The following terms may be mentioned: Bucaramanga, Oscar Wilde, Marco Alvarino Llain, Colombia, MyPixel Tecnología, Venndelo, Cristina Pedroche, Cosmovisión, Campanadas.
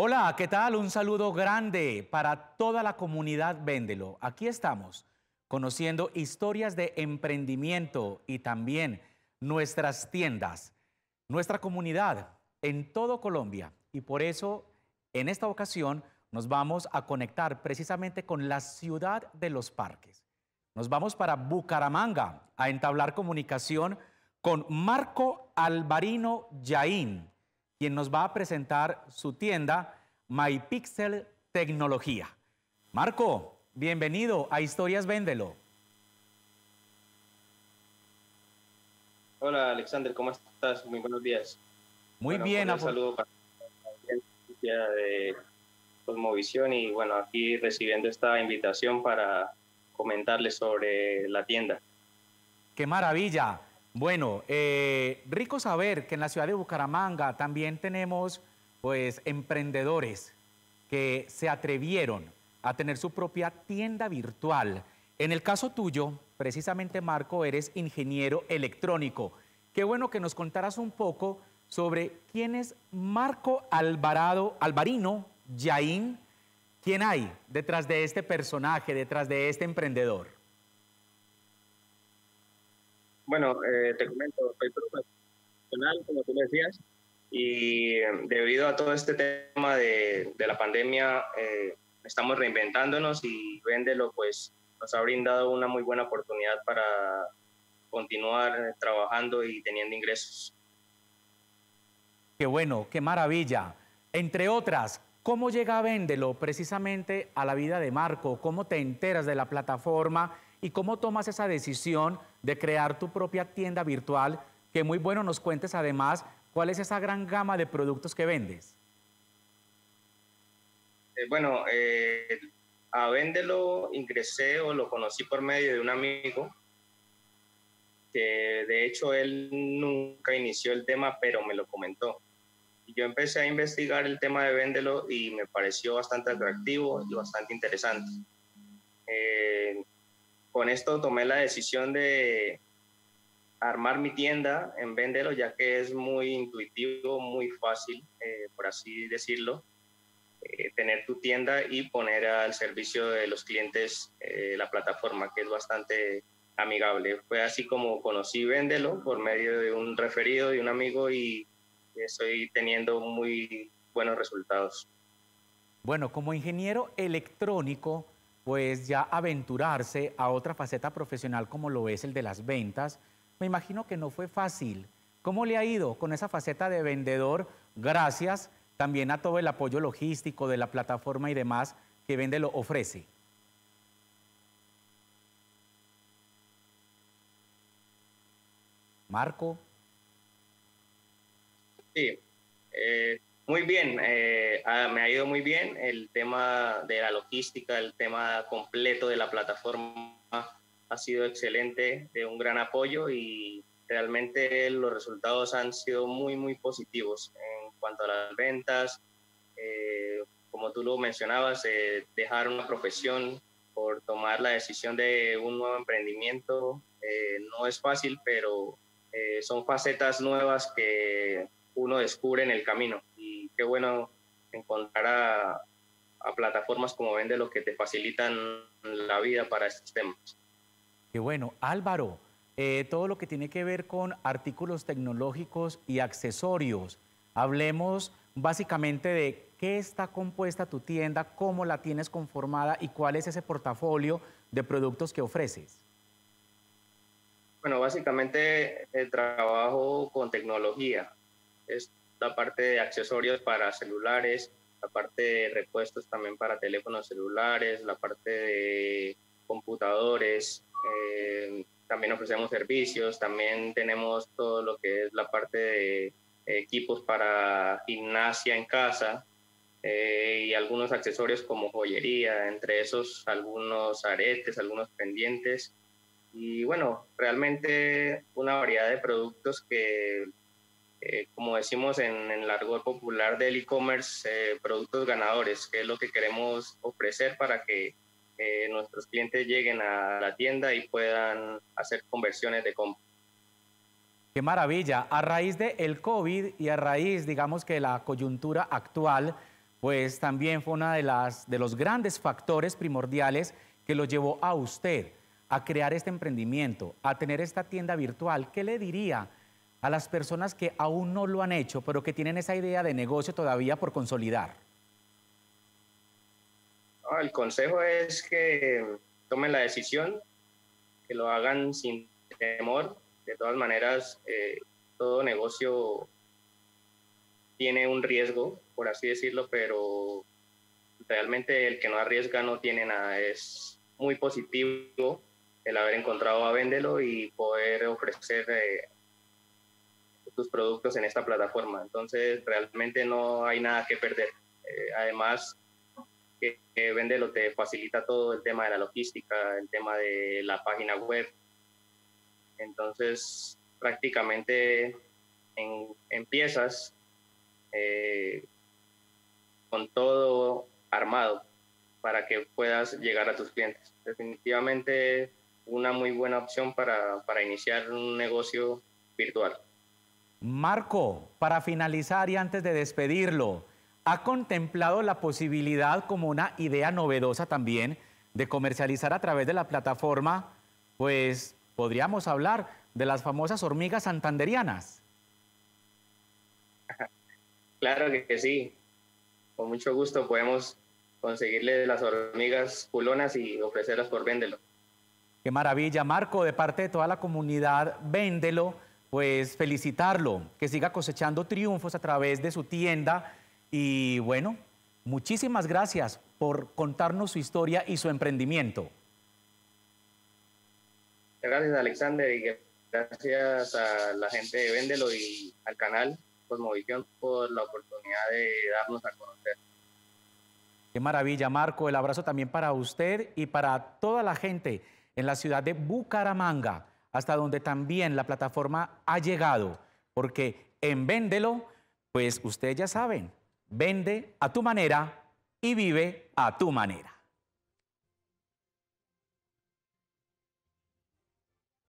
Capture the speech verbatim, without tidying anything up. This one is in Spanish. Hola, ¿qué tal? Un saludo grande para toda la comunidad Véndelo. Aquí estamos, conociendo historias de emprendimiento y también nuestras tiendas, nuestra comunidad en todo Colombia. Y por eso, en esta ocasión, nos vamos a conectar precisamente con la ciudad de los parques. Nos vamos para Bucaramanga a entablar comunicación con Marco Alvarino Llain, quien nos va a presentar su tienda MyPixel Tecnología. Marco, bienvenido a Historias Véndelo. Hola, Alexander, ¿cómo estás? Muy buenos días. Muy bueno, bien. Un saludo para la de Cosmovisión y bueno, aquí recibiendo esta invitación para comentarles sobre la tienda. ¡Qué maravilla! Bueno, eh, rico saber que en la ciudad de Bucaramanga también tenemos pues emprendedores que se atrevieron a tener su propia tienda virtual. En el caso tuyo, precisamente Marco, eres ingeniero electrónico. Qué bueno que nos contaras un poco sobre quién es Marco Alvarado, Alvarino Llain, quién hay detrás de este personaje, detrás de este emprendedor. Bueno, eh, te comento, soy profesional, como tú decías, y eh, debido a todo este tema de, de la pandemia, eh, estamos reinventándonos y Véndelo pues nos ha brindado una muy buena oportunidad para continuar trabajando y teniendo ingresos. Qué bueno, qué maravilla. Entre otras, ¿cómo llega Véndelo precisamente a la vida de Marco? ¿Cómo te enteras de la plataforma? ¿Y cómo tomas esa decisión de crear tu propia tienda virtual? Que muy bueno nos cuentes además cuál es esa gran gama de productos que vendes. Eh, bueno, eh, a Véndelo ingresé o lo conocí por medio de un amigo, que de hecho él nunca inició el tema, pero me lo comentó. Yo empecé a investigar el tema de Véndelo y me pareció bastante atractivo y bastante interesante. Eh, Con esto tomé la decisión de armar mi tienda en Véndelo, ya que es muy intuitivo, muy fácil, eh, por así decirlo, eh, tener tu tienda y poner al servicio de los clientes eh, la plataforma, que es bastante amigable. Fue así como conocí Véndelo por medio de un referido de un amigo y estoy teniendo muy buenos resultados. Bueno, como ingeniero electrónico, pues ya aventurarse a otra faceta profesional como lo es el de las ventas, me imagino que no fue fácil. ¿Cómo le ha ido con esa faceta de vendedor? Gracias también a todo el apoyo logístico de la plataforma y demás que Véndelo ofrece. Marco. Sí, eh... Muy bien, eh, me ha ido muy bien el tema de la logística, el tema completo de la plataforma ha sido excelente, de un gran apoyo y realmente los resultados han sido muy, muy positivos en cuanto a las ventas. Eh, como tú lo mencionabas, eh, dejar una profesión por tomar la decisión de un nuevo emprendimiento eh, no es fácil, pero eh, son facetas nuevas que uno descubre en el camino. Qué bueno encontrar a, a plataformas como Véndelo que te facilitan la vida para estos temas. Qué bueno. Álvaro, eh, todo lo que tiene que ver con artículos tecnológicos y accesorios. Hablemos básicamente de qué está compuesta tu tienda, cómo la tienes conformada y cuál es ese portafolio de productos que ofreces. Bueno, básicamente eh, trabajo con tecnología. Es la parte de accesorios para celulares, la parte de repuestos también para teléfonos celulares, la parte de computadores, eh, también ofrecemos servicios, también tenemos todo lo que es la parte de equipos para gimnasia en casa eh, y algunos accesorios como joyería, entre esos algunos aretes, algunos pendientes y bueno, realmente una variedad de productos que Eh, como decimos en, en el argot popular del e-commerce, eh, productos ganadores, que es lo que queremos ofrecer para que eh, nuestros clientes lleguen a la tienda y puedan hacer conversiones de compra. ¡Qué maravilla! A raíz del COVID y a raíz, digamos, que la coyuntura actual, pues también fue uno de, las, de los grandes factores primordiales que lo llevó a usted a crear este emprendimiento, a tener esta tienda virtual. ¿Qué le diría a las personas que aún no lo han hecho, pero que tienen esa idea de negocio todavía por consolidar? No, el consejo es que tomen la decisión, que lo hagan sin temor. De todas maneras, eh, todo negocio tiene un riesgo, por así decirlo, pero realmente el que no arriesga no tiene nada. Es muy positivo el haber encontrado a Véndelo y poder ofrecer eh, tus productos en esta plataforma. Entonces, realmente no hay nada que perder. Eh, además, que, que Véndelo te facilita todo el tema de la logística, el tema de la página web. Entonces, prácticamente en, empiezas eh, con todo armado para que puedas llegar a tus clientes. Definitivamente una muy buena opción para, para iniciar un negocio virtual. Marco, para finalizar y antes de despedirlo, ¿ha contemplado la posibilidad como una idea novedosa también de comercializar a través de la plataforma, pues podríamos hablar de las famosas hormigas santanderianas? Claro que sí. Con mucho gusto podemos conseguirle las hormigas culonas y ofrecerlas por Véndelo. Qué maravilla, Marco. De parte de toda la comunidad Véndelo, pues felicitarlo, que siga cosechando triunfos a través de su tienda. Y bueno, muchísimas gracias por contarnos su historia y su emprendimiento. Gracias, Alexander, y gracias a la gente de Véndelo y al canal Cosmovisión por la oportunidad de darnos a conocer. Qué maravilla, Marco. El abrazo también para usted y para toda la gente en la ciudad de Bucaramanga, hasta donde también la plataforma ha llegado, porque en Véndelo, pues ustedes ya saben, vende a tu manera y vive a tu manera.